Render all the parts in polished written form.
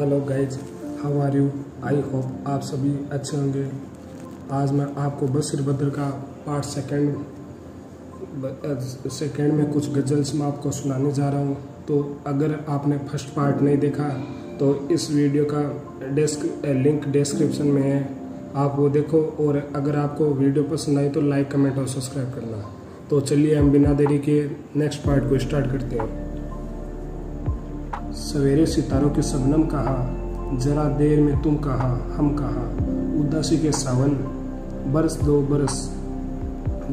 Hello guys, how are you? I hope आप सभी अच्छे होंगे। आज मैं आपको बशीर बद्र का पार्ट सेकेंड में कुछ गज़ल्स मैं आपको सुनाने जा रहा हूँ। तो अगर आपने फर्स्ट पार्ट नहीं देखा तो इस वीडियो का लिंक डिस्क्रिप्शन में है, आप वो देखो। और अगर आपको वीडियो पसंद आई तो लाइक, कमेंट और सब्सक्राइब करना। तो चलिए हम बिना देरी के नेक्स्ट पार्ट को स्टार्ट करते हैं। सवेरे सितारों के शबनम कहाँ, जरा देर में तुम कहाँ, हम कहाँ। उदासी के सावन बरस दो बरस,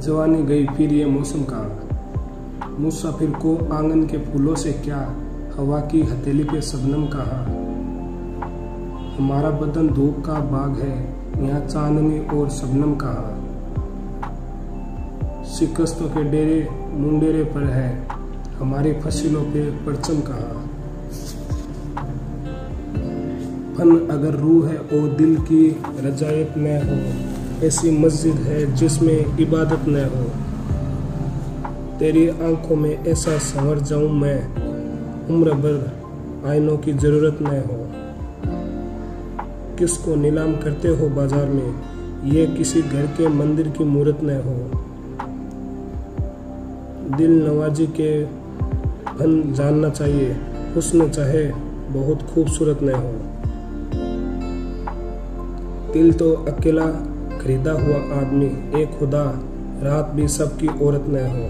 जवानी गई फिर ये मौसम कहाँ। मुसाफिर को आंगन के फूलों से क्या, हवा की हथेली पे शबनम कहाँ। हमारा बदन धूप का बाग है, यहाँ चांदनी और शबनम कहाँ। शिकस्तों के डेरे मुंडेरे पर है, हमारी फसलों पे परचम कहाँ। फन अगर रूह है और दिल की रजायत न हो, ऐसी मस्जिद है जिसमें इबादत न हो। तेरी आंखों में ऐसा संवर जाऊं मैं, उम्र भर आईनों की जरूरत न हो। किसको नीलाम करते हो बाजार में, ये किसी घर के मंदिर की मूरत न हो। दिल नवाजी के फन जानना चाहिए, हुस्न चाहे बहुत खूबसूरत न हो। दिल तो अकेला खरीदा हुआ आदमी, एक खुदा रात भी सबकी औरत न हो।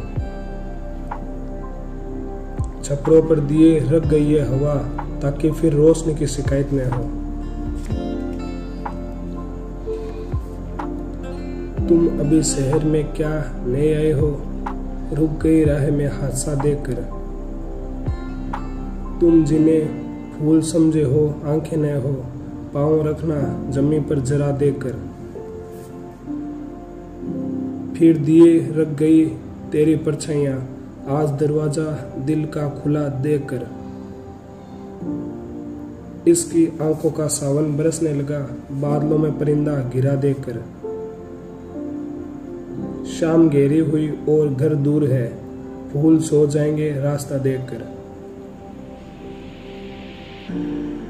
छपरों पर दिए रख गई है हवा, ताकि फिर रोशनी की शिकायत न हो। तुम अभी शहर में क्या नए आए हो, रुक गई राह में हादसा देखकर। तुम जिन्हें फूल समझे हो, आंखें न हो, पाँव रखना जमीन पर जरा देकर। फिर दिए रख गई तेरी परछाइयाँ, आज दरवाजा दिल का खुला देकर। इसकी आंखों का सावन बरसने लगा, बादलों में परिंदा गिरा देकर। शाम घेरी हुई और घर दूर है, फूल सो जाएंगे रास्ता देखकर।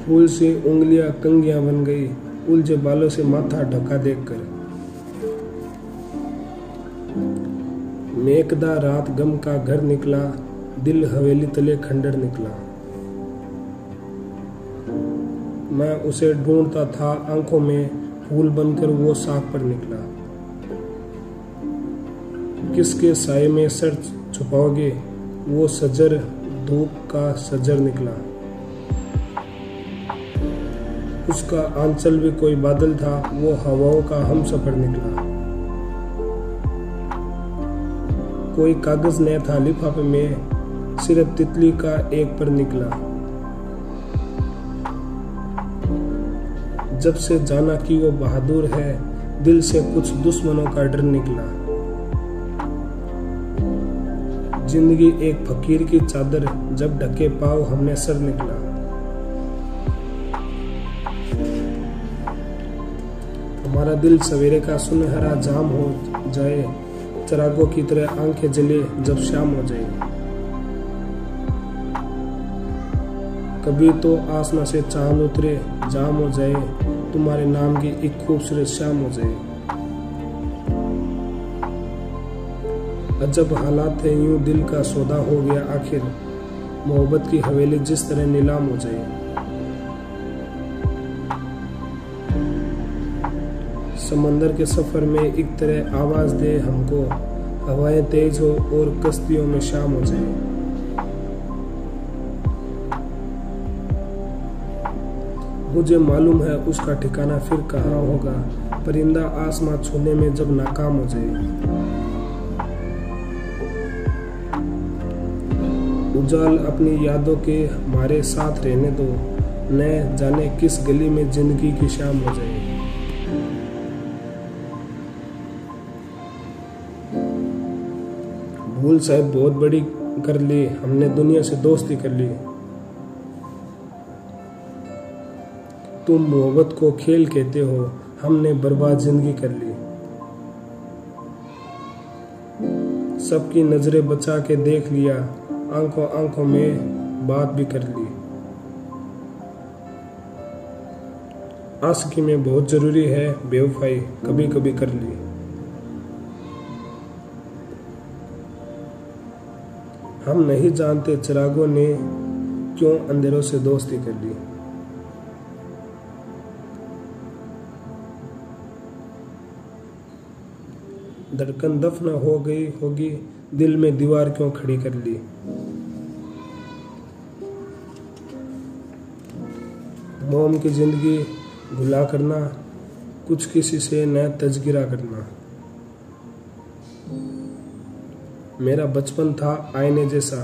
फूल से उंगलियां कंगियां बन गई, उलझे बालों से माथा ढका देखकर। मेघदा रात गम का घर निकला, दिल हवेली तले खंडर निकला। मैं उसे ढूंढता था आंखों में, फूल बनकर वो साग पर निकला। किसके साये में सर छुपाओगे, वो सजर धूप का सजर निकला। उसका आंचल भी कोई बादल था, वो हवाओं का हम सफर निकला। कोई कागज न था लिफाफे में, सिर्फ तितली का एक पर निकला। जब से जाना कि वो बहादुर है, दिल से कुछ दुश्मनों का डर निकला। जिंदगी एक फकीर की चादर, जब ढके पाँव हमने सर निकला। हमारा दिल सवेरे का सुनहरा जाम हो जाए, चिरागों की तरह आंखें जले जब शाम हो जाए। कभी तो आसमां से चांद उतरे, जाम हो जाए तुम्हारे नाम की एक खूबसूरत शाम हो जाए। अजब हालात है, यूं दिल का सौदा हो गया आखिर, मोहब्बत की हवेली जिस तरह नीलाम हो जाए। समंदर के सफर में एक तरह आवाज दे हमको, हवाएं तेज हो और कश्तियों में शाम हो जाए। मुझे मालूम है उसका ठिकाना फिर कहाँ होगा, परिंदा आसमां छूने में जब नाकाम हो जाए। उजाल अपनी यादों के हमारे साथ रहने दो, न जाने किस गली में जिंदगी की शाम हो जाए। भूल साहब बहुत बड़ी कर ली हमने, दुनिया से दोस्ती कर ली। तुम मोहब्बत को खेल कहते हो, हमने बर्बाद जिंदगी कर ली। सबकी नजरें बचा के देख लिया, आंखों आंखों में बात भी कर ली। आशिकी में बहुत जरूरी है बेवफाई, कभी कभी कर ली। हम नहीं जानते चिरागों ने क्यों अंधेरों से दोस्ती कर ली। धड़कन दफन हो गई होगी, दिल में दीवार क्यों खड़ी कर ली। मोम की जिंदगी गुला करना, कुछ किसी से न तज़किरा करना। मेरा बचपन था आईने जैसा,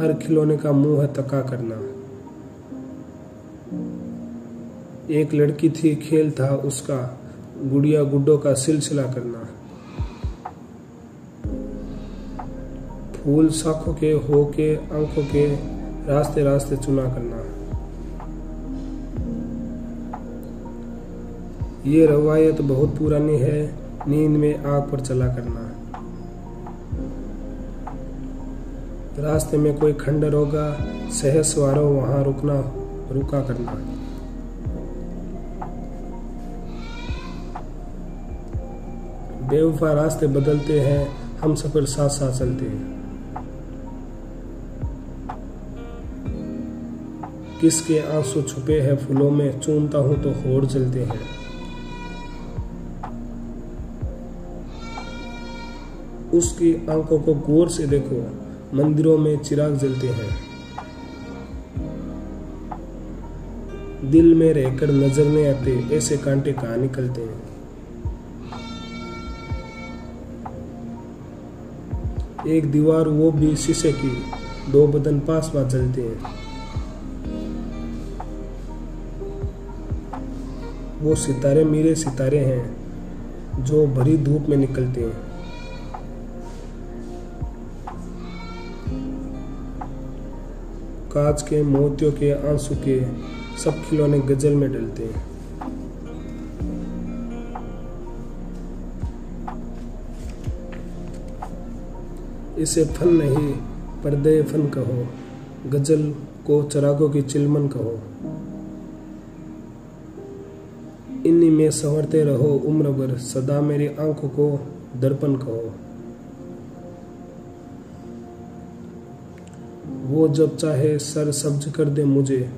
हर खिलौने का मुंह है तका करना। एक लड़की थी, खेल था उसका, गुड़िया गुड्डों का सिलसिला करना। फूल साखों के होके, आंखों के रास्ते रास्ते चुना करना। ये रवायत बहुत पुरानी है, नींद में आग पर चला करना। रास्ते में कोई खंडर होगा, सह सवारों वहां रुका करना। बेवफा रास्ते बदलते हैं, हम सफर साथ साथ चलते हैं। किसके आंसू छुपे हैं फूलों में, चूमता हूं तो होड़ जलते हैं। उसकी आंखों को गौर से देखो, मंदिरों में चिराग जलते हैं। दिल में रहकर नजर नहीं आते, ऐसे कांटे कहां निकलते हैं। एक दीवार वो भी शीशे की, दो बदन पास पास जलते हैं। वो सितारे मेरे सितारे हैं, जो भरी धूप में निकलते हैं। कांच के मोतियों के आंसू के सब खिलौने गजल में डलते हैं। इसे फन नहीं पर्दे फन कहो, गजल को चिरागों की चिलमन कहो। इन्हीं में संवरते रहो उम्र भर, सदा मेरी आंखों को दर्पण कहो। वो जब चाहे सर सब्ज कर दे मुझे,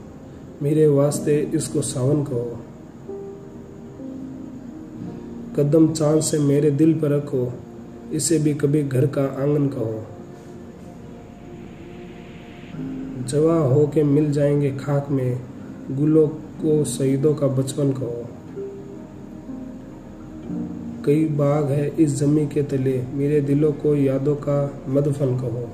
मेरे वास्ते इसको सावन कहो। कदम चांद से मेरे दिल पर रखो, इसे भी कभी घर का आंगन कहो। जवा हो के मिल जाएंगे खाक में, गुलों को शहीदों का बचपन कहो। कई बाग है इस जमी के तले, मेरे दिलों को यादों का मदफन कहो।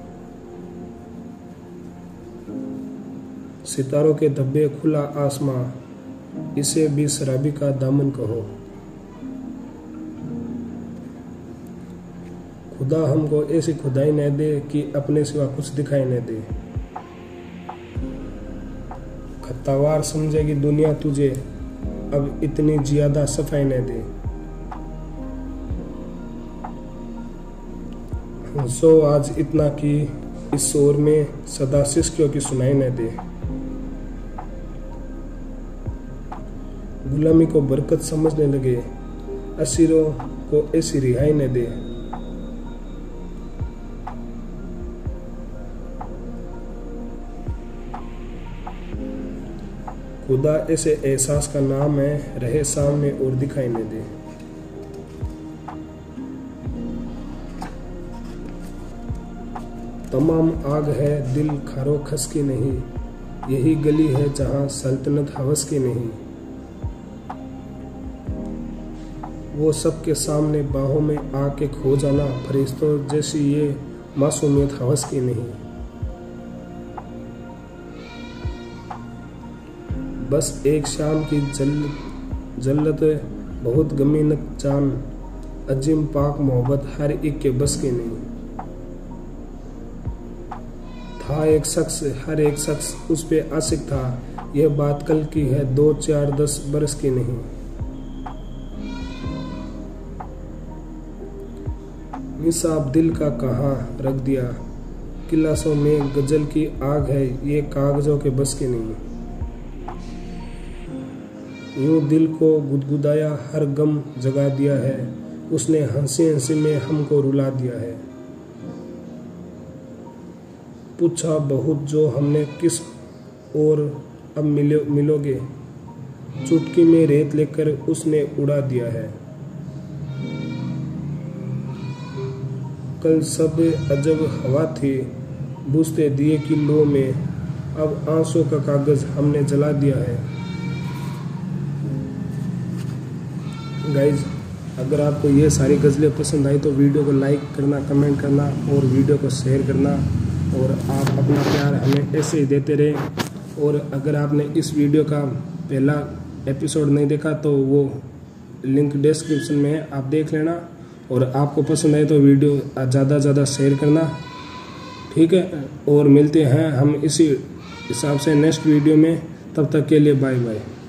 सितारों के धब्बे खुला आसमां, इसे भी शराबी का दामन कहो। खुदा हमको ऐसी खुदाई न दे कि अपने सिवा कुछ दिखाई न दे। खतावार समझेगी दुनिया तुझे, अब इतनी ज्यादा सफाई न दे। हंसो आज इतना कि इस शोर में सदा सिसकियों की सुनाई न दे। गुलामी को बरकत समझने लगे, असीरों को ऐसी रिहाई न दे। खुदा ऐसे एहसास का नाम है, रहे सामने और दिखाई न दे। तमाम आग है दिल खारो खस की नहीं, यही गली है जहां सल्तनत हवस की नहीं। वो सबके सामने बाहों में आके खो जाना, फरिश्तों जैसी ये मासूमियत हवस की नहीं। बस एक शाम की जल्लत बहुत गमी नकचान, अजीम पाक मोहब्बत हर एक के बस की नहीं। था एक शख्स हर एक शख्स उस पे आशिक था, यह बात कल की है 2 4 10 बरस की नहीं। निसाब दिल का कहाँ रख दिया, किलासों में गजल की आग है, ये कागजों के बस की नहीं। यूँ दिल को गुदगुदाया, हर गम जगा दिया है, उसने हंसे हंसे में हमको रुला दिया है। पूछा बहुत जो हमने किस और अब मिलोगे, चुटकी में रेत लेकर उसने उड़ा दिया है। कल सब अजब हवा थी बुझते दिए की लो में, अब आंसू का कागज हमने जला दिया है। गाइज, अगर आपको ये सारी गज़लें पसंद आई तो वीडियो को लाइक करना, कमेंट करना और वीडियो को शेयर करना, और आप अपना प्यार हमें ऐसे ही देते रहें। और अगर आपने इस वीडियो का पहला एपिसोड नहीं देखा तो वो लिंक डिस्क्रिप्शन में है, आप देख लेना। और आपको पसंद आए तो वीडियो ज़्यादा से ज़्यादा शेयर करना, ठीक है। और मिलते हैं हम इसी हिसाब से नेक्स्ट वीडियो में, तब तक के लिए बाय बाय।